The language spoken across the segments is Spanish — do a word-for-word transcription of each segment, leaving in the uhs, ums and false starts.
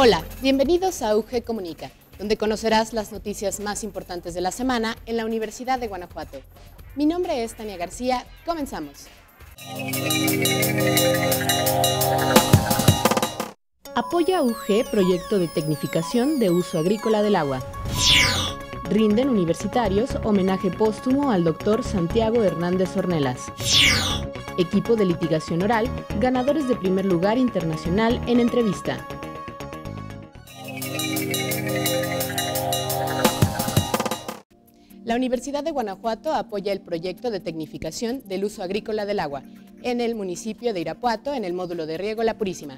Hola, bienvenidos a U G Comunica, donde conocerás las noticias más importantes de la semana en la Universidad de Guanajuato. Mi nombre es Tania García, comenzamos. Apoya U G proyecto de tecnificación de uso agrícola del agua. Rinden universitarios homenaje póstumo al doctor Santiago Hernández Ornelas. Equipo de Litigación Oral, ganadores de primer lugar internacional en entrevista. La Universidad de Guanajuato apoya el proyecto de tecnificación del uso agrícola del agua en el municipio de Irapuato, en el módulo de riego La Purísima.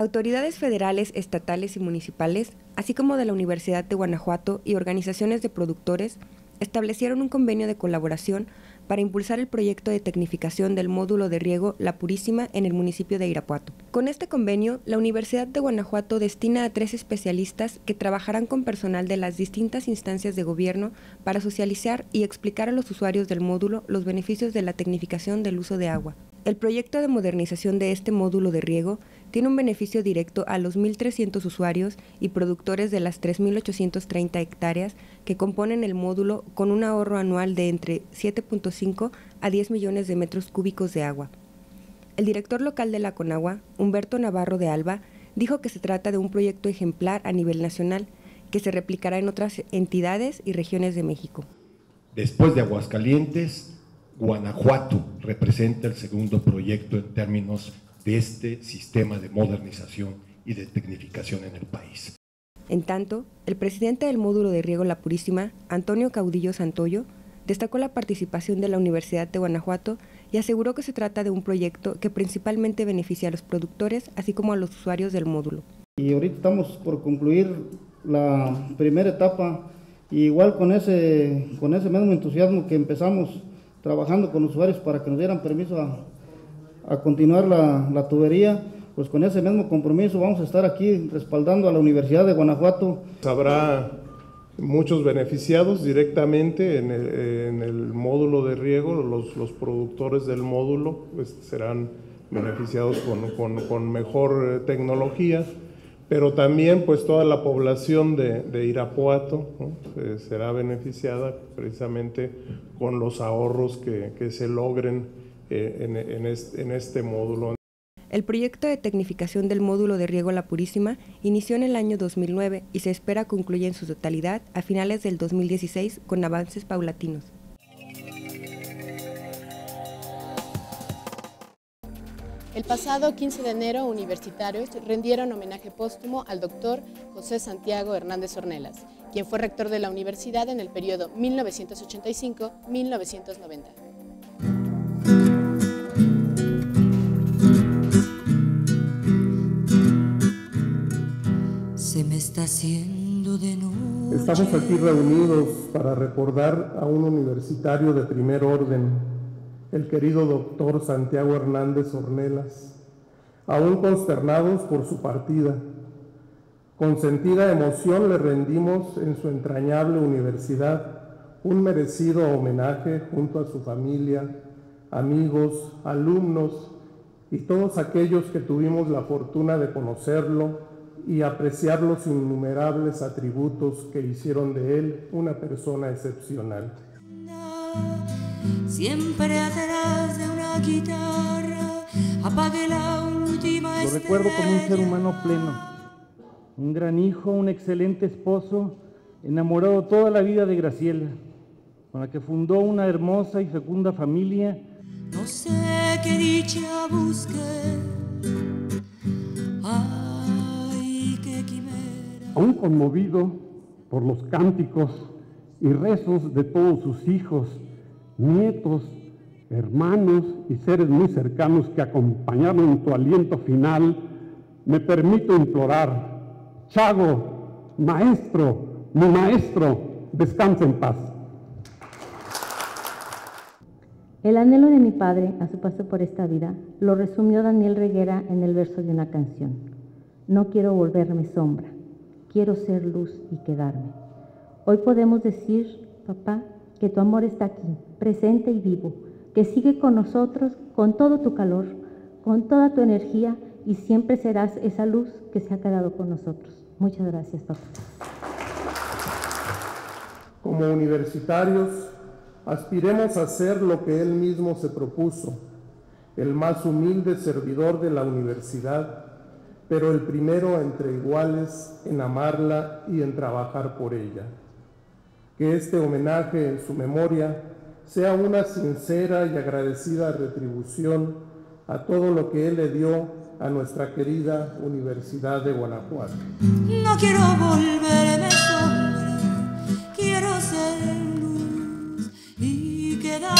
Autoridades federales, estatales y municipales, así como de la Universidad de Guanajuato y organizaciones de productores, establecieron un convenio de colaboración para impulsar el proyecto de tecnificación del módulo de riego La Purísima en el municipio de Irapuato. Con este convenio, la Universidad de Guanajuato destina a tres especialistas que trabajarán con personal de las distintas instancias de gobierno para socializar y explicar a los usuarios del módulo los beneficios de la tecnificación del uso de agua. El proyecto de modernización de este módulo de riego tiene un beneficio directo a los mil trescientos usuarios y productores de las tres mil ochocientas treinta hectáreas que componen el módulo, con un ahorro anual de entre siete punto cinco a diez millones de metros cúbicos de agua. El director local de la Conagua, Humberto Navarro de Alba, dijo que se trata de un proyecto ejemplar a nivel nacional que se replicará en otras entidades y regiones de México. Después de Aguascalientes, Guanajuato representa el segundo proyecto en términos de este sistema de modernización y de tecnificación en el país. En tanto, el presidente del módulo de riego La Purísima, Antonio Caudillo Santoyo, destacó la participación de la Universidad de Guanajuato y aseguró que se trata de un proyecto que principalmente beneficia a los productores, así como a los usuarios del módulo. Y ahorita estamos por concluir la primera etapa, y igual con ese, con ese mismo entusiasmo que empezamos trabajando con usuarios para que nos dieran permiso a, a continuar la, la tubería, pues con ese mismo compromiso vamos a estar aquí respaldando a la Universidad de Guanajuato. Habrá muchos beneficiados directamente en el, en el módulo de riego. Los, los productores del módulo pues serán beneficiados con, con, con mejor tecnología, pero también pues toda la población de, de Irapuato, ¿no?, será beneficiada precisamente con los ahorros que, que se logren en, en, este, en este módulo. El proyecto de tecnificación del módulo de riego La Purísima inició en el año dos mil nueve y se espera concluya en su totalidad a finales del dos mil dieciséis con avances paulatinos. El pasado quince de enero, universitarios rindieron homenaje póstumo al doctor José Santiago Hernández Ornelas, quien fue rector de la universidad en el periodo mil novecientos ochenta y cinco a mil novecientos noventa. Se me está haciendo de noche. Estamos aquí reunidos para recordar a un universitario de primer orden, el querido doctor Santiago Hernández Ornelas, aún consternados por su partida. Con sentida emoción le rendimos en su entrañable universidad un merecido homenaje junto a su familia, amigos, alumnos y todos aquellos que tuvimos la fortuna de conocerlo y apreciar los innumerables atributos que hicieron de él una persona excepcional. Siempre atrás de una guitarra, apague la última estrella. Lo recuerdo como un ser humano pleno, un gran hijo, un excelente esposo, enamorado toda la vida de Graciela, con la que fundó una hermosa y fecunda familia. No sé qué dicha busqué, ay, qué quimera. Aún conmovido por los cánticos y rezos de todos sus hijos, nietos, hermanos y seres muy cercanos que acompañaron tu aliento final, me permito implorar: Chago, maestro, mi maestro, descansa en paz. El anhelo de mi padre a su paso por esta vida lo resumió Daniel Reguera en el verso de una canción. No quiero volverme sombra, quiero ser luz y quedarme. Hoy podemos decir, papá, que tu amor está aquí, presente y vivo, que sigue con nosotros, con todo tu calor, con toda tu energía y siempre serás esa luz que se ha quedado con nosotros. Muchas gracias, doctor. Como universitarios, aspiremos a hacer lo que él mismo se propuso, el más humilde servidor de la universidad, pero el primero entre iguales en amarla y en trabajar por ella. Que este homenaje en su memoria sea una sincera y agradecida retribución a todo lo que él le dio a nuestra querida Universidad de Guanajuato. No quiero volverme sombra, quiero ser luz y quedar.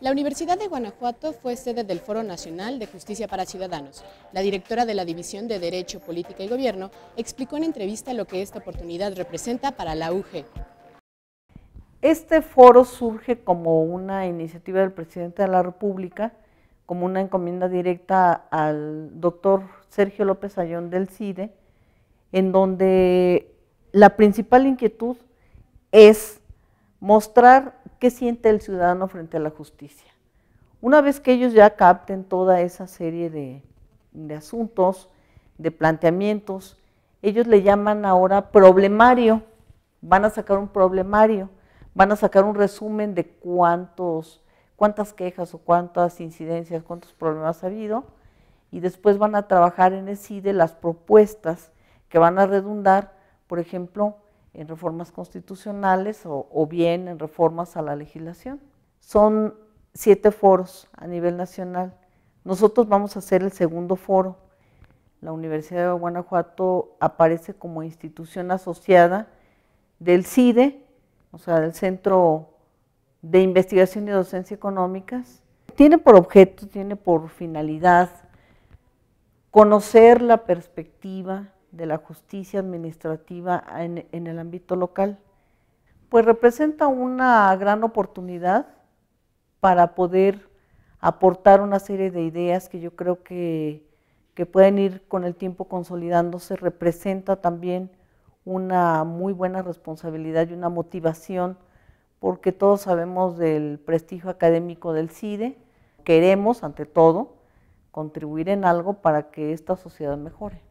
La Universidad de Guanajuato fue sede del Foro Nacional de Justicia para Ciudadanos. La directora de la División de Derecho, Política y Gobierno explicó en entrevista lo que esta oportunidad representa para la U G. Este foro surge como una iniciativa del presidente de la República, como una encomienda directa al doctor Sergio López Ayón del C I D E, en donde la principal inquietud es mostrar qué siente el ciudadano frente a la justicia. Una vez que ellos ya capten toda esa serie de, de asuntos, de planteamientos, ellos le llaman ahora problemario, van a sacar un problemario, van a sacar un resumen de cuántos, cuántas quejas o cuántas incidencias, cuántos problemas ha habido, y después van a trabajar en el C I D E las propuestas que van a redundar, por ejemplo, en reformas constitucionales o, o bien en reformas a la legislación. Son siete foros a nivel nacional. Nosotros vamos a hacer el segundo foro. La Universidad de Guanajuato aparece como institución asociada del C I D E, o sea, del Centro de Investigación y Docencia Económicas. Tiene por objeto, tiene por finalidad conocer la perspectiva de la justicia administrativa en, en el ámbito local, pues representa una gran oportunidad para poder aportar una serie de ideas que yo creo que, que pueden ir con el tiempo consolidándose. Representa también una muy buena responsabilidad y una motivación, porque todos sabemos del prestigio académico del C I D E, queremos ante todo contribuir en algo para que esta sociedad mejore.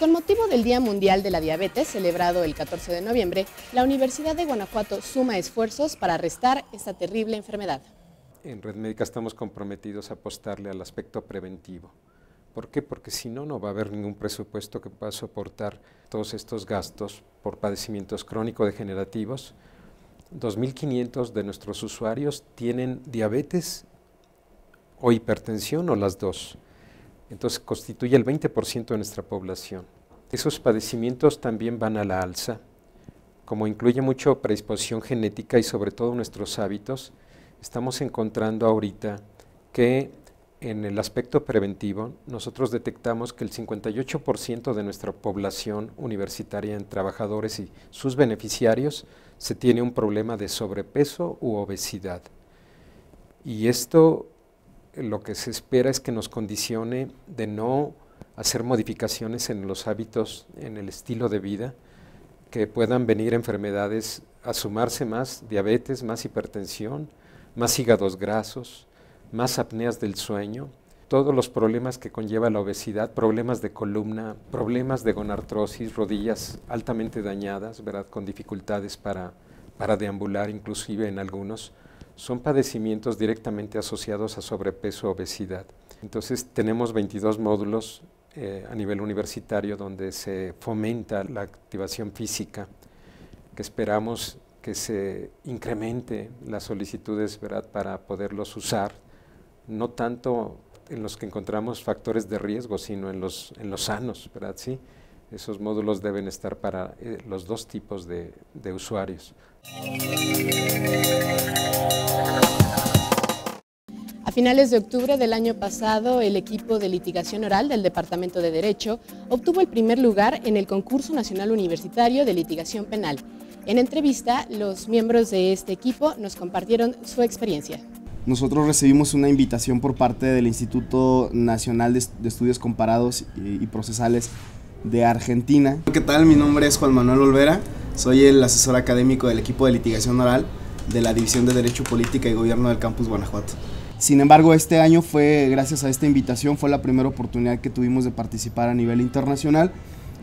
Con motivo del Día Mundial de la Diabetes, celebrado el catorce de noviembre, la Universidad de Guanajuato suma esfuerzos para arrestar esta terrible enfermedad. En Red Médica estamos comprometidos a apostarle al aspecto preventivo. ¿Por qué? Porque si no, no va a haber ningún presupuesto que pueda soportar todos estos gastos por padecimientos crónico-degenerativos. dos mil quinientos de nuestros usuarios tienen diabetes o hipertensión o las dos. Entonces constituye el veinte por ciento de nuestra población. Esos padecimientos también van a la alza, como incluye mucho predisposición genética y sobre todo nuestros hábitos. Estamos encontrando ahorita que en el aspecto preventivo nosotros detectamos que el cincuenta y ocho por ciento de nuestra población universitaria en trabajadores y sus beneficiarios se tiene un problema de sobrepeso u obesidad. Y esto lo que se espera es que nos condicione de no hacer modificaciones en los hábitos, en el estilo de vida, que puedan venir enfermedades a sumarse más, diabetes, más hipertensión, más hígados grasos, más apneas del sueño, todos los problemas que conlleva la obesidad, problemas de columna, problemas de gonartrosis, rodillas altamente dañadas, ¿verdad?, con dificultades para, para deambular, inclusive en algunos. Son padecimientos directamente asociados a sobrepeso, obesidad. Entonces tenemos veintidós módulos eh, a nivel universitario donde se fomenta la activación física, que esperamos que se incremente las solicitudes, ¿verdad?, para poderlos usar, no tanto en los que encontramos factores de riesgo, sino en los, en los sanos, ¿verdad? ¿Sí? Esos módulos deben estar para eh, los dos tipos de, de usuarios. A finales de octubre del año pasado, el equipo de litigación oral del Departamento de Derecho obtuvo el primer lugar en el Concurso Nacional Universitario de Litigación Penal. En entrevista, los miembros de este equipo nos compartieron su experiencia. nosotros recibimos una invitación por parte del Instituto Nacional de Estudios Comparados y Procesales de Argentina. ¿Qué tal? Mi nombre es Juan Manuel Olvera, soy el asesor académico del Equipo de Litigación Oral de la División de Derecho, Política y Gobierno del Campus Guanajuato. Sin embargo, este año fue, gracias a esta invitación, fue la primera oportunidad que tuvimos de participar a nivel internacional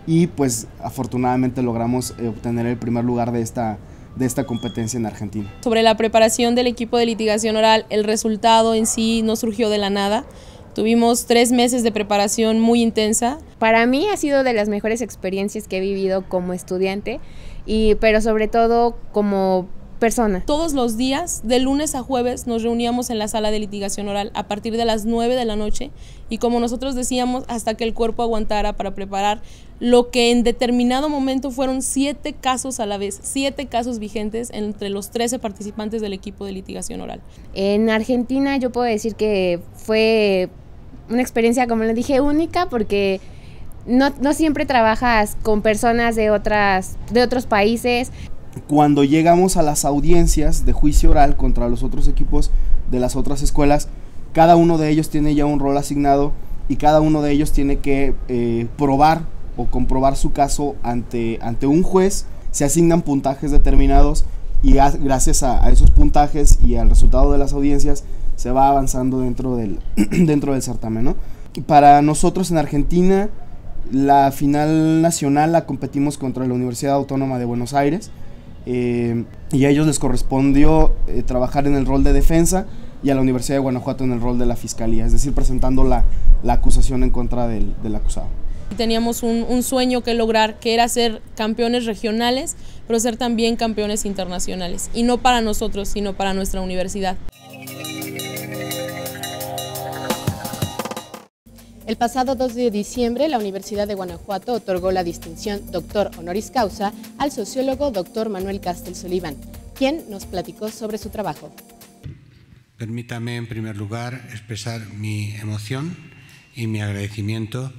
y pues afortunadamente logramos eh, obtener el primer lugar de esta, de esta competencia en Argentina. Sobre la preparación del equipo de litigación oral, el resultado en sí no surgió de la nada. Tuvimos tres meses de preparación muy intensa. Para mí ha sido de las mejores experiencias que he vivido como estudiante, y, pero sobre todo como persona. Todos los días, de lunes a jueves, nos reuníamos en la sala de litigación oral a partir de las nueve de la noche y, como nosotros decíamos, hasta que el cuerpo aguantara, para preparar lo que en determinado momento fueron siete casos a la vez, siete casos vigentes entre los trece participantes del equipo de litigación oral. En Argentina yo puedo decir que fue una experiencia, como les dije, única, porque no, no siempre trabajas con personas de, otras, de otros países. Cuando llegamos a las audiencias de juicio oral contra los otros equipos de las otras escuelas, cada uno de ellos tiene ya un rol asignado y cada uno de ellos tiene que eh, probar o comprobar su caso ante, ante un juez. Se asignan puntajes determinados y a, gracias a, a esos puntajes y al resultado de las audiencias se va avanzando dentro del, dentro del certamen, ¿no? Para nosotros en Argentina, la final nacional la competimos contra la Universidad Autónoma de Buenos Aires. Eh, y a ellos les correspondió eh, trabajar en el rol de defensa y a la Universidad de Guanajuato en el rol de la fiscalía, es decir, presentando la, la acusación en contra del, del acusado. Teníamos un, un sueño que lograr, que era ser campeones regionales, pero ser también campeones internacionales, y no para nosotros, sino para nuestra universidad. El pasado dos de diciembre, la Universidad de Guanajuato otorgó la distinción Doctor Honoris Causa al sociólogo doctor Manuel Castells Oliván, quien nos platicó sobre su trabajo. Permítame, en primer lugar, expresar mi emoción y mi agradecimiento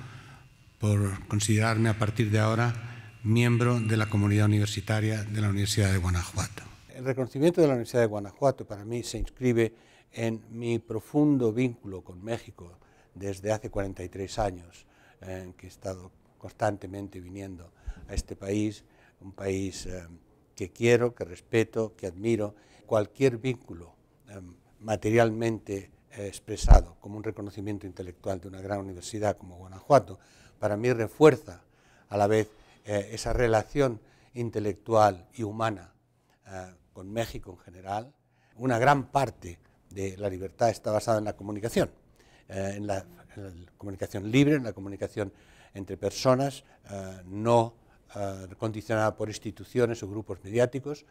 por considerarme a partir de ahora miembro de la comunidad universitaria de la Universidad de Guanajuato. El reconocimiento de la Universidad de Guanajuato para mí se inscribe en mi profundo vínculo con México, desde hace cuarenta y tres años eh, que he estado constantemente viniendo a este país, un país eh, que quiero, que respeto, que admiro. Cualquier vínculo eh, materialmente eh, expresado como un reconocimiento intelectual de una gran universidad como Guanajuato, para mí refuerza a la vez eh, esa relación intelectual y humana eh, con México en general. Una gran parte de la libertad está basada en la comunicación. Eh, en, la, en la comunicación libre, en la comunicación entre personas, eh, no eh, condicionada por instituciones o grupos mediáticos.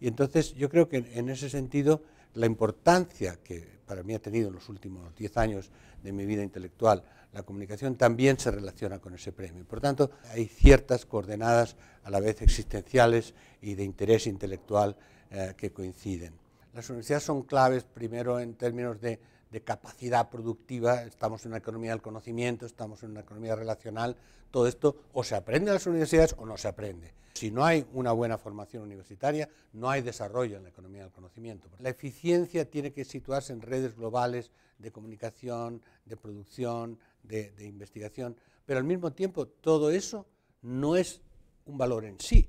Y entonces yo creo que en, en ese sentido la importancia que para mí ha tenido en los últimos diez años de mi vida intelectual la comunicación también se relaciona con ese premio. Por tanto, hay ciertas coordenadas a la vez existenciales y de interés intelectual eh, que coinciden. Las universidades son claves primero en términos de de capacidad productiva. Estamos en una economía del conocimiento, estamos en una economía relacional. Todo esto o se aprende en las universidades o no se aprende. Si no hay una buena formación universitaria, no hay desarrollo en la economía del conocimiento. La eficiencia tiene que situarse en redes globales de comunicación, de producción, de, de investigación, pero al mismo tiempo todo eso no es un valor en sí.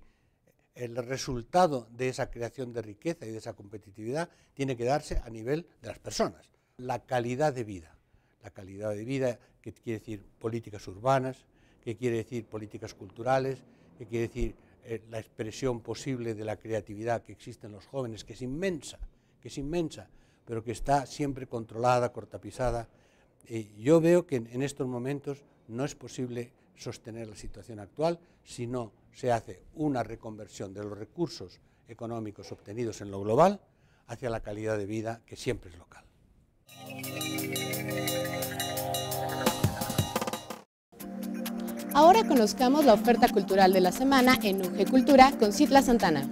El resultado de esa creación de riqueza y de esa competitividad tiene que darse a nivel de las personas. La calidad de vida, la calidad de vida que quiere decir políticas urbanas, que quiere decir políticas culturales, que quiere decir eh, la expresión posible de la creatividad que existe en los jóvenes, que es inmensa, que es inmensa, pero que está siempre controlada, cortapisada. Eh, yo veo que en, en estos momentos no es posible sostener la situación actual si no se hace una reconversión de los recursos económicos obtenidos en lo global hacia la calidad de vida, que siempre es local. Ahora conozcamos la oferta cultural de la semana en U G Cultura con Citla Santana.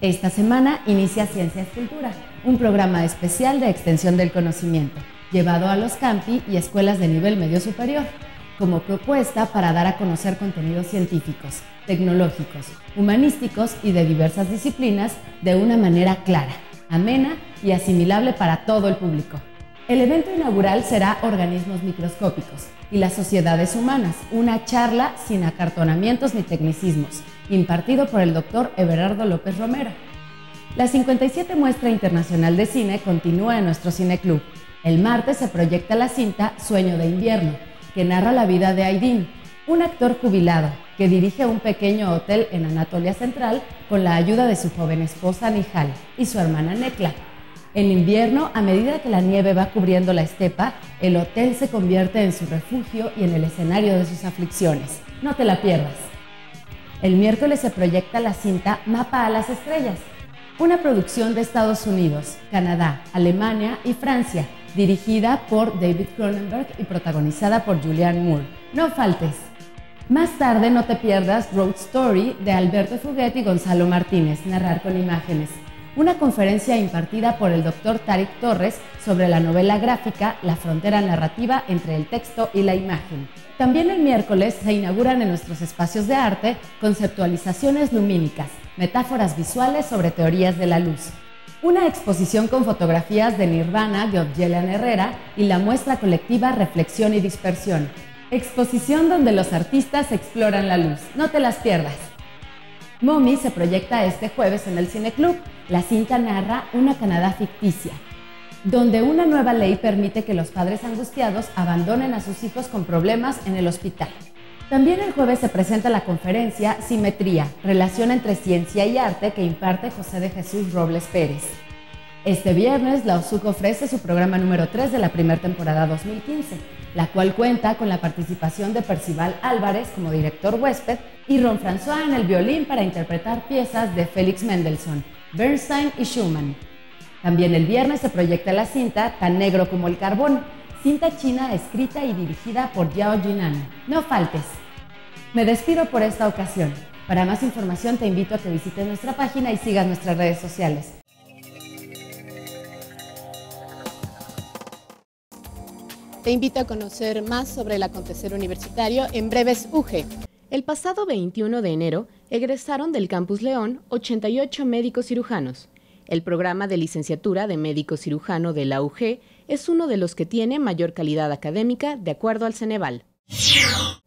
Esta semana inicia Ciencias Cultura, un programa especial de extensión del conocimiento, llevado a los campi y escuelas de nivel medio superior. como propuesta para dar a conocer contenidos científicos, tecnológicos, humanísticos y de diversas disciplinas de una manera clara, amena y asimilable para todo el público. El evento inaugural será Organismos microscópicos y las sociedades humanas, una charla sin acartonamientos ni tecnicismos, impartido por el doctor Eberardo López Romero. La cincuenta y siete Muestra Internacional de Cine continúa en nuestro cineclub. El martes se proyecta la cinta Sueño de invierno, que narra la vida de Aydin, un actor jubilado que dirige un pequeño hotel en Anatolia Central con la ayuda de su joven esposa Nihal y su hermana Necla. En invierno, a medida que la nieve va cubriendo la estepa, el hotel se convierte en su refugio y en el escenario de sus aflicciones. No te la pierdas. El miércoles se proyecta la cinta Mapa a las Estrellas, una producción de Estados Unidos, Canadá, Alemania y Francia, dirigida por David Cronenberg y protagonizada por Julianne Moore. No faltes. Más tarde no te pierdas Road Story de Alberto Fuguet y Gonzalo Martínez, narrar con imágenes. Una conferencia impartida por el doctor Tarik Torres sobre la novela gráfica La frontera narrativa entre el texto y la imagen. También el miércoles se inauguran en nuestros espacios de arte conceptualizaciones lumínicas, metáforas visuales sobre teorías de la luz. Una exposición con fotografías de Nirvana de Objelan Herrera y la muestra colectiva Reflexión y Dispersión. Exposición donde los artistas exploran la luz. No te las pierdas. Mommy se proyecta este jueves en el Cineclub. La cinta narra una Canadá ficticia, donde una nueva ley permite que los padres angustiados abandonen a sus hijos con problemas en el hospital. También el jueves se presenta la conferencia Simetría, relación entre ciencia y arte, que imparte José de Jesús Robles Pérez. Este viernes, la U S U C ofrece su programa número tres de la primera temporada dos mil quince, la cual cuenta con la participación de Percival Álvarez como director huésped y Ron François en el violín para interpretar piezas de Félix Mendelssohn, Bernstein y Schumann. También el viernes se proyecta la cinta Tan negro como el carbón, cinta china escrita y dirigida por Yao Jinan. No faltes. Me despido por esta ocasión. Para más información te invito a que visites nuestra página y sigas nuestras redes sociales. Te invito a conocer más sobre el acontecer universitario en breves U G. El pasado veintiuno de enero egresaron del Campus León ochenta y ocho médicos cirujanos. El programa de licenciatura de médico cirujano de la U G es uno de los que tiene mayor calidad académica de acuerdo al Ceneval.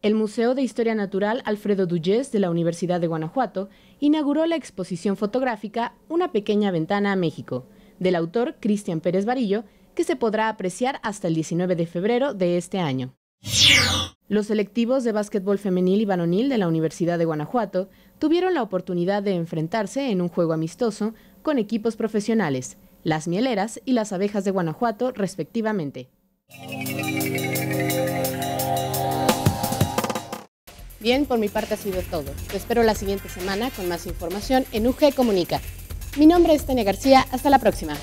El Museo de Historia Natural Alfredo Duyés de la Universidad de Guanajuato inauguró la exposición fotográfica Una pequeña ventana a México, del autor Cristian Pérez Varillo, que se podrá apreciar hasta el diecinueve de febrero de este año. Los selectivos de básquetbol femenil y varonil de la Universidad de Guanajuato tuvieron la oportunidad de enfrentarse en un juego amistoso con equipos profesionales, las Mieleras y las Abejas de Guanajuato, respectivamente. Bien, por mi parte ha sido todo. Te espero la siguiente semana con más información en U G Comunica. Mi nombre es Tania García. Hasta la próxima.